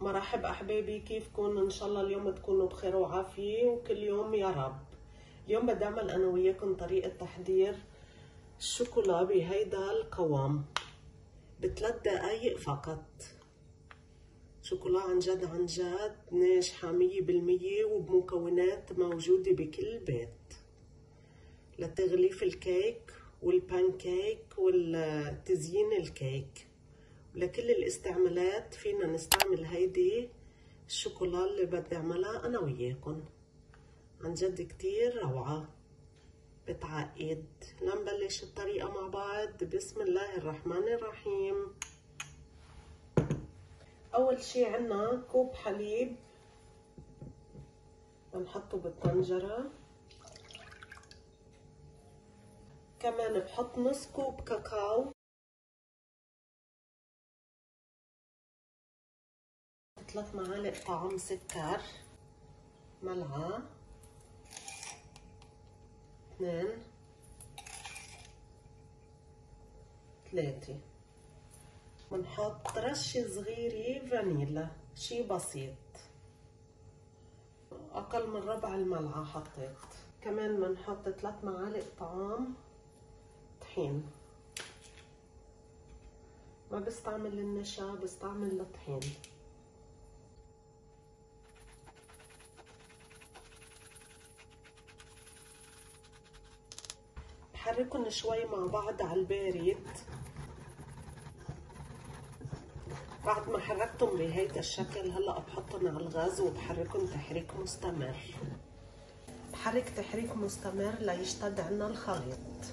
مرحبا احبابي، كيفكن؟ ان شاء الله اليوم تكونوا بخير وعافيه وكل يوم يا رب. اليوم بدي اعمل انا وياكم طريقه تحضير الشوكولا بهيدا القوام بثلاث دقائق فقط. شوكولا عن جد ناجحه 100% وبمكونات موجوده بكل بيت لتغليف الكيك والبانكيك والتزيين الكيك. لكل الاستعمالات فينا نستعمل هيدي الشوكولا اللي بدي اعملها انا وياكم، عن جد كتير روعه بتعقد. لنبلش الطريقه مع بعض. بسم الله الرحمن الرحيم. اول شي عنا كوب حليب بنحطه بالطنجره، كمان بحط نص كوب كاكاو، 3 معالق طعم سكر، ملعقة، 2 3، ونحط رشة صغيرة فانيلا، شي بسيط، أقل من ربع الملعقة حطيت. كمان بنحط 3 معالق طعام طحين، ما بستعمل النشا، بستعمل الطحين. حركن شوي مع بعض على البارد. بعد ما حركتهم بهيدا الشكل هلا بحطهم على الغاز وبحركهم تحريك مستمر. بحرك تحريك مستمر ليشتد عنا الخليط.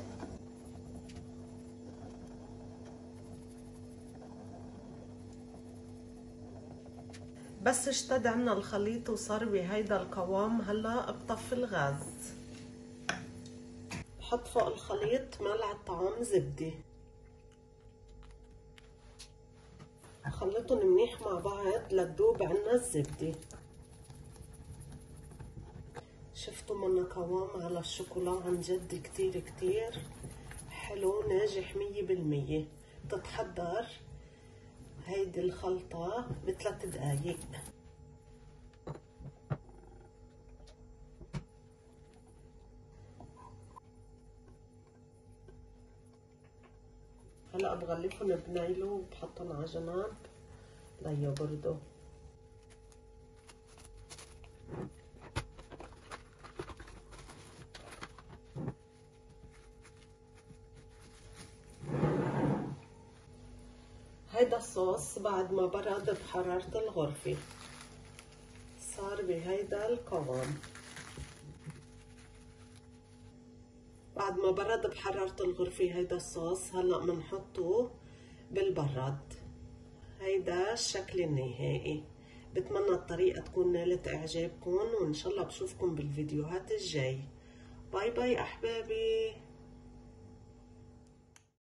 بس اشتد عنا الخليط وصار بهيدا القوام هلا بطفي الغاز. بحط فوق الخليط ملعقة طعام زبدة، خلطهم منيح مع بعض لتذوب عنا الزبدة. شفتوا منا قوام على الشوكولا، عن جد كتير حلو، ناجح 100%. بتتحضر هيدي الخلطة ب3 دقايق. هلا بغلفهم بنايلو وبحطهم على جنب ليبردوا. هيدا الصوص بعد ما برد بحرارة الغرفة صار بهيدا القوام. بعد ما برد بحرارة الغرفة هيدا الصوص هلا بنحطه بالبراد. هيدا الشكل النهائي. بتمنى الطريقة تكون نالت اعجابكم، وان شاء الله بشوفكم بالفيديوهات الجاي. باي باي احبابي.